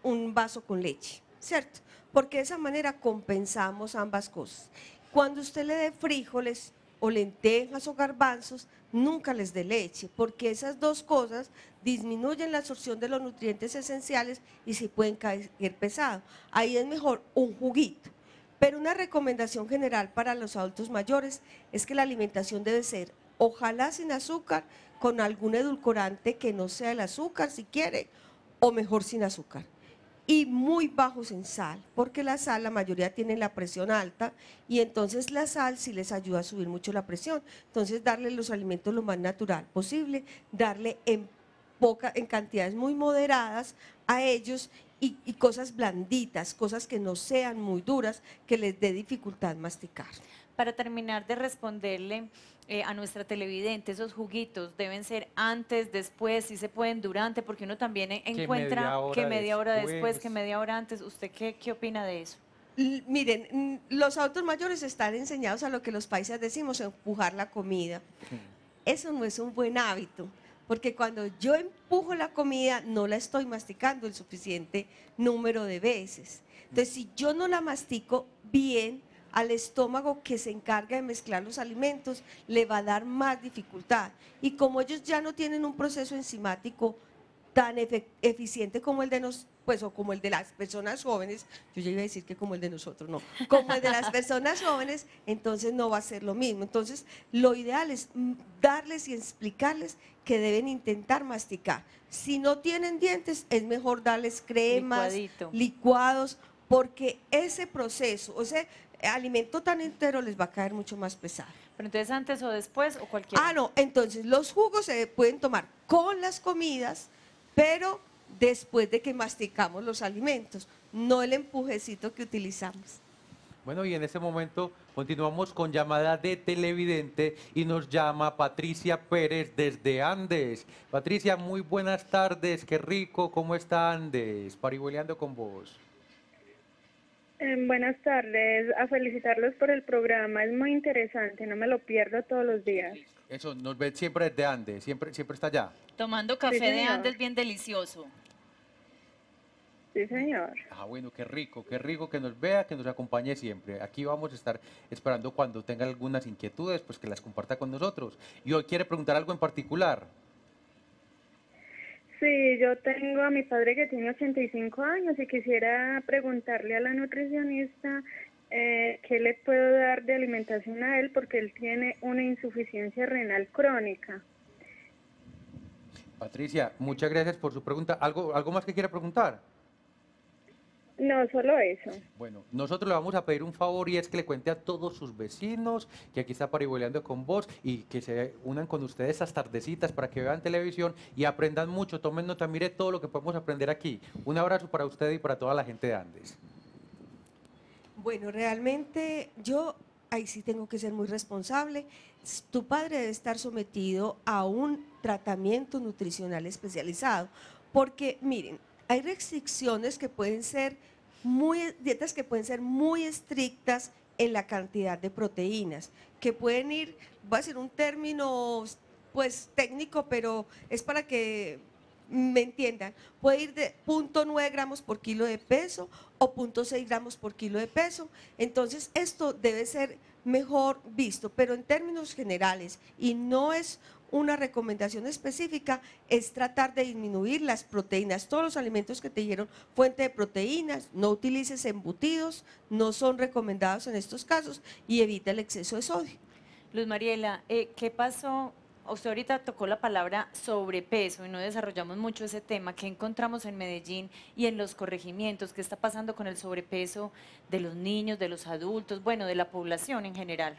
un vaso con leche, ¿cierto? Porque de esa manera compensamos ambas cosas. Cuando usted le dé frijoles, o lentejas o garbanzos, nunca les dé leche, porque esas dos cosas disminuyen la absorción de los nutrientes esenciales y sí pueden caer pesado. Ahí es mejor un juguito. Pero una recomendación general para los adultos mayores es que la alimentación debe ser, ojalá sin azúcar, con algún edulcorante que no sea el azúcar si quiere, o mejor sin azúcar. Y muy bajos en sal, porque la sal, la mayoría tienen la presión alta y entonces la sal sí les ayuda a subir mucho la presión. Entonces darle los alimentos lo más natural posible, darle en cantidades muy moderadas a ellos y cosas blanditas, cosas que no sean muy duras, que les dé dificultad masticar. Para terminar de responderle a nuestra televidente, esos juguitos deben ser antes, después, si se pueden durante, porque uno también encuentra que media hora después, que media hora antes. ¿Usted qué opina de eso? Miren, los adultos mayores están enseñados a lo que los paisas decimos, empujar la comida. Eso no es un buen hábito, porque cuando yo empujo la comida no la estoy masticando el suficiente número de veces. Entonces, si yo no la mastico bien, al estómago que se encarga de mezclar los alimentos le va a dar más dificultad y como ellos ya no tienen un proceso enzimático tan eficiente como el de como el de las personas jóvenes, yo ya iba a decir que como el de nosotros, no, como el de las personas jóvenes, entonces no va a ser lo mismo. Entonces lo ideal es darles y explicarles que deben intentar masticar. Si no tienen dientes es mejor darles cremas, licuados, porque ese proceso, o sea, alimento tan entero les va a caer mucho más pesado. Pero entonces antes o después o cualquier... no, entonces los jugos se pueden tomar con las comidas, pero después de que masticamos los alimentos, no el empujecito que utilizamos. Bueno, y en este momento continuamos con llamada de televidente y nos llama Patricia Pérez desde Andes. Patricia, muy buenas tardes, qué rico, ¿cómo está Andes? Parihueliando con Vos. Buenas tardes, a felicitarlos por el programa, es muy interesante, no me lo pierdo todos los días. Eso, nos ven siempre desde Andes, siempre está allá. Tomando café de Andes bien delicioso. Sí, señor. Ah, bueno, qué rico que nos vea, que nos acompañe siempre. Aquí vamos a estar esperando cuando tenga algunas inquietudes, pues que las comparta con nosotros. ¿Y hoy quiere preguntar algo en particular? Sí, yo tengo a mi padre que tiene 85 años y quisiera preguntarle a la nutricionista qué le puedo dar de alimentación a él porque él tiene una insuficiencia renal crónica. Patricia, muchas gracias por su pregunta. ¿Algo más que quiera preguntar? No, solo eso. Bueno, nosotros le vamos a pedir un favor y es que le cuente a todos sus vecinos que aquí está Parihueliando con Vos y que se unan con ustedes estas tardecitas para que vean televisión y aprendan mucho. Tomen nota, mire todo lo que podemos aprender aquí. Un abrazo para usted y para toda la gente de Andes. Bueno, realmente yo ahí sí tengo que ser muy responsable. Tu padre debe estar sometido a un tratamiento nutricional especializado porque, miren, hay restricciones que pueden ser muy, dietas que pueden ser muy estrictas en la cantidad de proteínas, que pueden ir, voy a decir un término pues técnico, pero es para que me entiendan, puede ir de 0.9 gramos por kilo de peso o 0.6 gramos por kilo de peso, entonces esto debe ser mejor visto, pero en términos generales y no es una recomendación específica, es tratar de disminuir las proteínas, todos los alimentos que te dieron fuente de proteínas, no utilices embutidos, no son recomendados en estos casos y evita el exceso de sodio. Luz Mariela, ¿qué pasó? Usted ahorita tocó la palabra sobrepeso y no desarrollamos mucho ese tema. ¿Qué encontramos en Medellín y en los corregimientos? ¿Qué está pasando con el sobrepeso de los niños, de los adultos, bueno, de la población en general?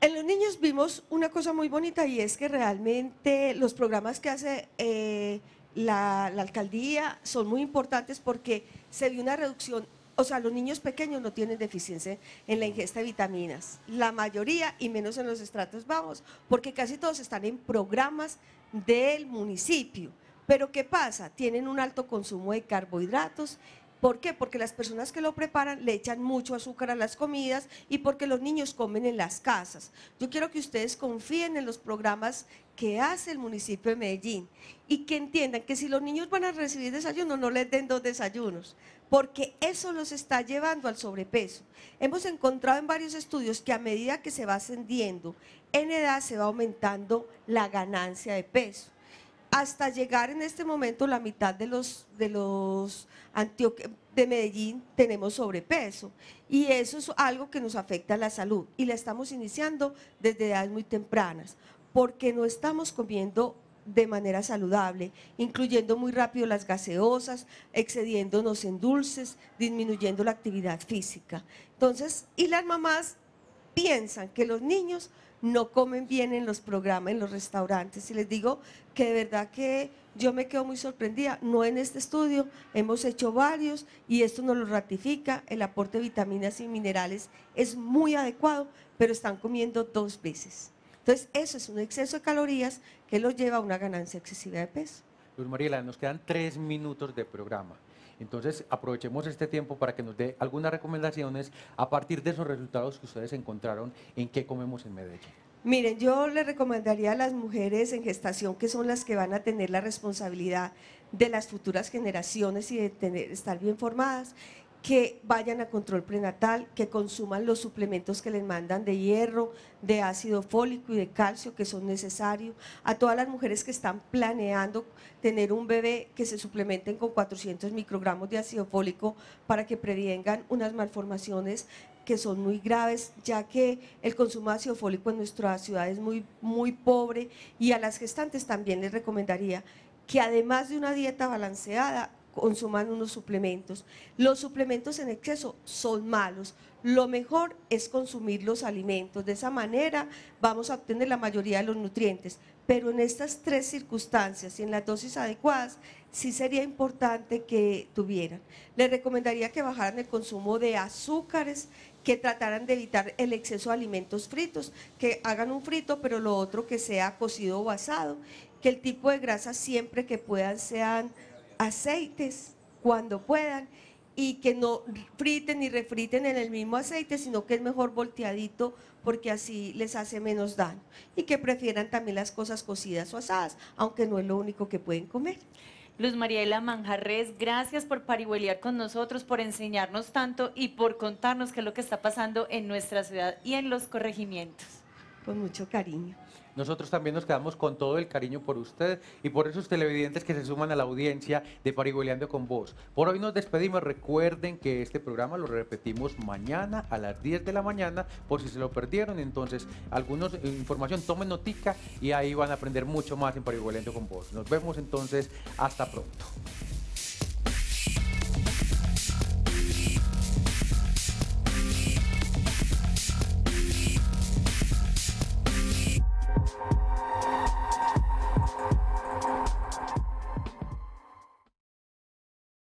En los niños vimos una cosa muy bonita y es que realmente los programas que hace la alcaldía son muy importantes porque se vio una reducción, o sea, los niños pequeños no tienen deficiencia en la ingesta de vitaminas, la mayoría y menos en los estratos bajos, porque casi todos están en programas del municipio. Pero ¿qué pasa? Tienen un alto consumo de carbohidratos. ¿Por qué? Porque las personas que lo preparan le echan mucho azúcar a las comidas y porque los niños comen en las casas. Yo quiero que ustedes confíen en los programas que hace el municipio de Medellín y que entiendan que si los niños van a recibir desayuno, no les den dos desayunos, porque eso los está llevando al sobrepeso. Hemos encontrado en varios estudios que a medida que se va ascendiendo en edad, se va aumentando la ganancia de peso, hasta llegar en este momento la mitad de Medellín tenemos sobrepeso y eso es algo que nos afecta a la salud y la estamos iniciando desde edades muy tempranas porque no estamos comiendo de manera saludable, incluyendo muy rápido las gaseosas, excediéndonos en dulces, disminuyendo la actividad física. Entonces, y las mamás piensan que los niños no comen bien en los programas, en los restaurantes y les digo que de verdad que yo me quedo muy sorprendida, no en este estudio, hemos hecho varios y esto nos lo ratifica, el aporte de vitaminas y minerales es muy adecuado, pero están comiendo dos veces. Entonces eso es un exceso de calorías que los lleva a una ganancia excesiva de peso. Luz Mariela, nos quedan 3 minutos de programa. Entonces, aprovechemos este tiempo para que nos dé algunas recomendaciones a partir de esos resultados que ustedes encontraron en qué comemos en Medellín. Miren, yo les recomendaría a las mujeres en gestación, que son las que van a tener la responsabilidad de las futuras generaciones y de estar bien formadas, que vayan a control prenatal, que consuman los suplementos que les mandan de hierro, de ácido fólico y de calcio que son necesarios. A todas las mujeres que están planeando tener un bebé, que se suplementen con 400 microgramos de ácido fólico para que prevengan unas malformaciones que son muy graves, ya que el consumo de ácido fólico en nuestra ciudad es muy pobre. Y a las gestantes también les recomendaría que además de una dieta balanceada, consuman unos suplementos. Los suplementos en exceso son malos, lo mejor es consumir los alimentos, de esa manera vamos a obtener la mayoría de los nutrientes, pero en estas 3 circunstancias y en las dosis adecuadas sí sería importante que tuvieran. Les recomendaría que bajaran el consumo de azúcares, que trataran de evitar el exceso de alimentos fritos, que hagan un frito pero lo otro que sea cocido o asado, que el tipo de grasa siempre que puedan sean aceites cuando puedan y que no friten ni refriten en el mismo aceite, sino que es mejor volteadito porque así les hace menos daño y que prefieran también las cosas cocidas o asadas, aunque no es lo único que pueden comer. Luz Mariela Manjarrés, gracias por parihuelear con nosotros, por enseñarnos tanto y por contarnos qué es lo que está pasando en nuestra ciudad y en los corregimientos. Con mucho cariño. Nosotros también nos quedamos con todo el cariño por usted y por esos televidentes que se suman a la audiencia de Parihueliando con Vos. Por hoy nos despedimos. Recuerden que este programa lo repetimos mañana a las 10 de la mañana, por si se lo perdieron. Entonces, algunos información, tomen notica y ahí van a aprender mucho más en Parihueliando con Vos. Nos vemos entonces. Hasta pronto.